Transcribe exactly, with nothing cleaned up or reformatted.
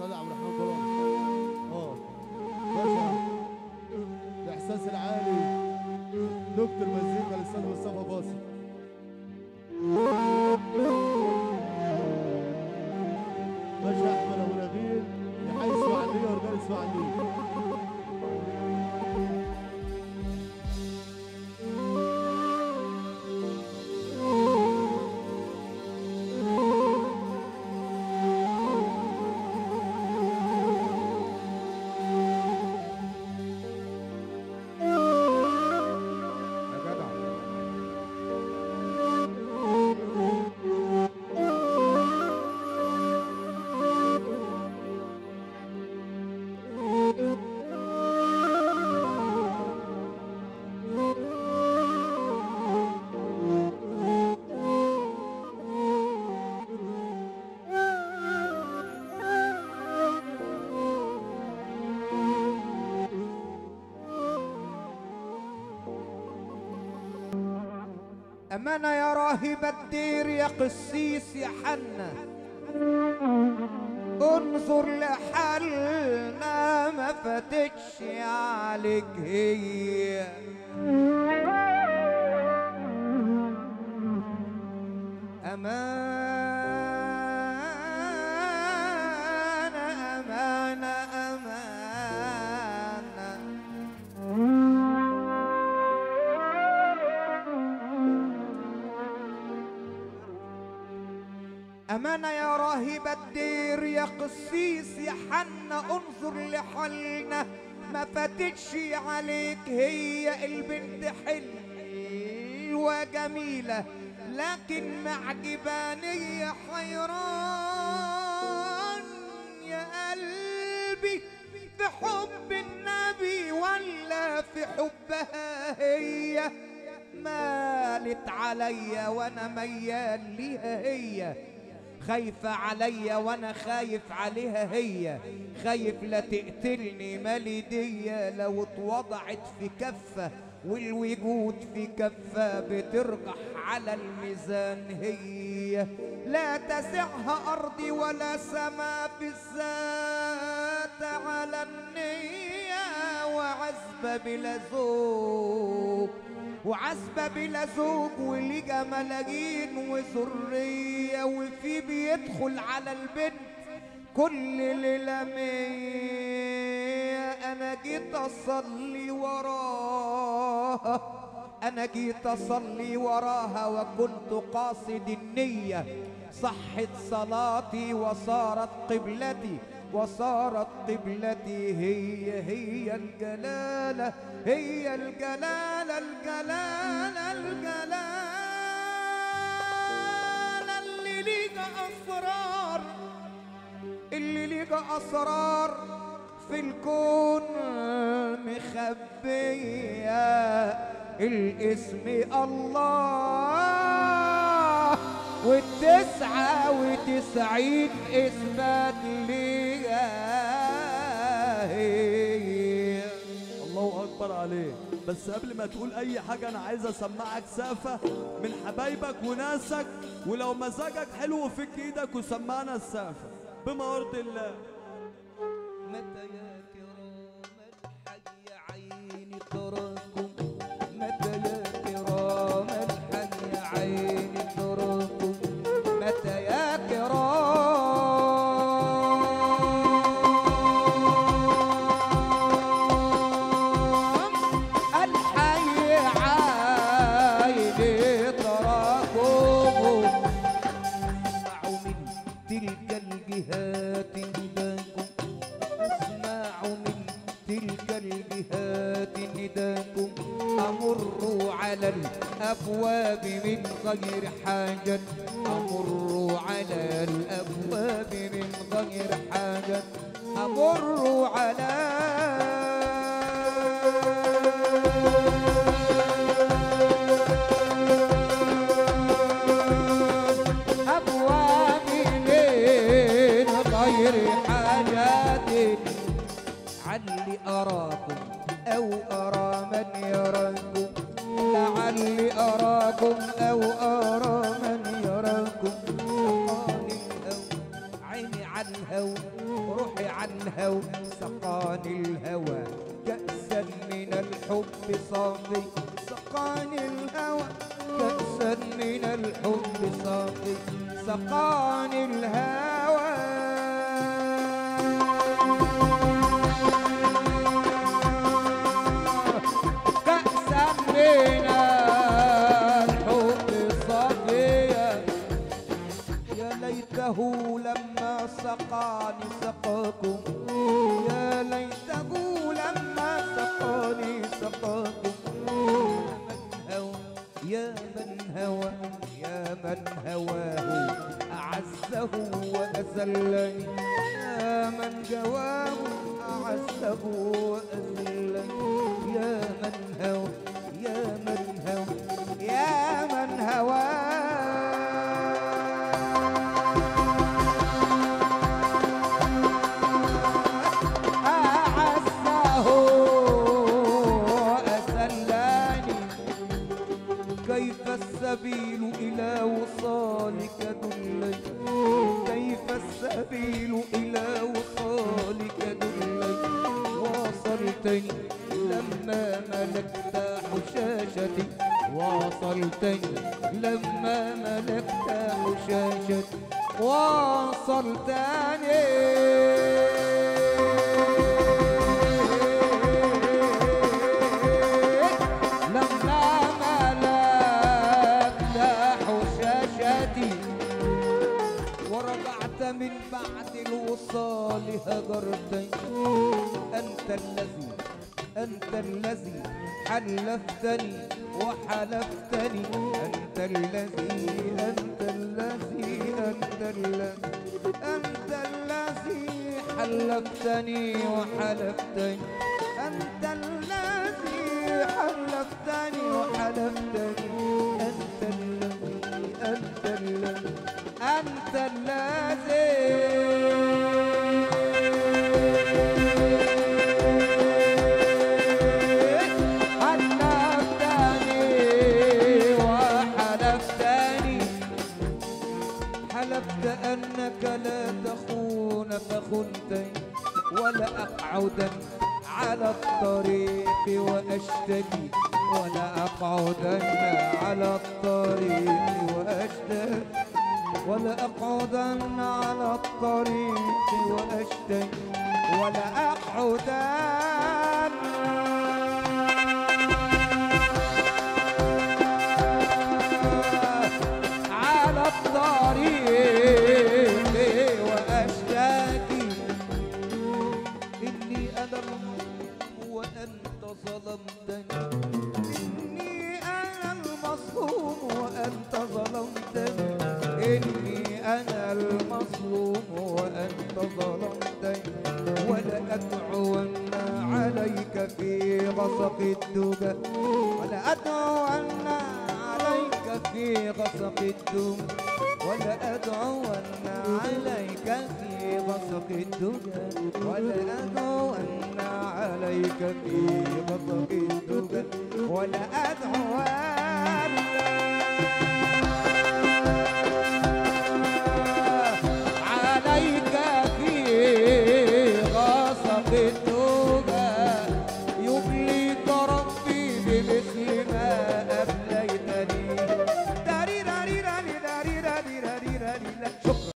الاستاذ عبد الرحمن بلال. اه باشا الاحساس العالي دكتور مزيكا الاستاذ مصطفى باصر. باشا احمد ابو نغير لحي اسماعيليه ورجال اسماعيليه. أمانة يا راهب الدير يا قسيس يا حنا، انظر لحالنا ما فاتتش عليك هي. أمانة أمانة أمانة أمانة يا راهب الدير يا قسيس يا حنا، انظر لحالنا ما فاتتش عليك هي. البنت حلوة جميلة لكن معجباني حيران يا قلبي، في حب النبي ولا في حبها هي؟ مالت عليا وأنا ميال ليها هي، خايفة عليا وانا خايف عليها هي، خايف لا تقتلني مالدية. لو اتوضعت في كفة والوجود في كفة بترجح على الميزان هي، لا تسعها أرضي ولا سماء في الذات على النية. وعزبة بلا ذوق وعزبة بلا زوج وليجا ملاجين وسرية، وفي بيدخل على البنت كل ليلة مية. أنا جيت أصلي وراها، أنا جيت أصلي وراها وكنت قاصد النية. صحت صلاتي وصارت قبلتي، وصارت قبلتي هي هي الجلالة، هي الجلالة الجلالة الجلالة اللي ليها أسرار، اللي ليها أسرار في الكون مخبية. الاسم الله والتسعة وتسعين إثبات ليها. الله أكبر عليك. بس قبل ما تقول أي حاجة أنا عايز أسمعك سقفة من حبايبك وناسك، ولو مزاجك حلو فك إيدك وسمعنا السقفة بما يرضي الله. متى يا كرامة حي عيني تراكم، متى يا كرامة حي عيني تراكم، متى يا كرامة. أمر على الأبواب من غير حاجة، أمر على الأبواب من غير حاجة، أمر على أبواب من غير حاجة. علي أراكم أو أرى من يراكم، لعلي أراكم أو أرى من يراكم. أقالي أو عيني عنها الهوى روحي عن هوى سقاني الهوى كأسا من الحب صافي سقاني الهوى كأسا من الحب صافي سقاني الهوى. لما سقاني سقاكم يا ليته لما سقاني سقاكم يا من هوى يا من هواه أعزه وأذله يا من جواه أعزه وأذله يا من هوى يا من هوى يا من هواه. السبيل إلى وصالك دلني كيف السبيل إلى وصالك دلني واصلتني لما ملكت حشاشتي واصلتني لما ملكت حشاشتي واصلتني. من بعد الوصال هجرتني أنت الذي أنت الذي حلفتني وحلفتني أنت الذي أنت الذي أنت الذي أنت الذي حلفتني وحلفتني أنت الذي حلفتني وحلفتني أنت الذي أنت الذي أنت الذي. ولا أقعدن على الطريق وأشتكي ولا أقعدن على الطريق وأشتكي ولا أقعدن على الطريق وأشتكي ولا أقعدن. إني أنا المظلوم وأنت ظلمتني إني أنا المظلوم وأنت ظلمتني ولأدعون عليك في غسق الدجى ولأدعون عليك في غسق الدجى ولأدعون عليك في غسق الدجى ولأدعون عليك في غضب الدجى ولا أدعو أنا.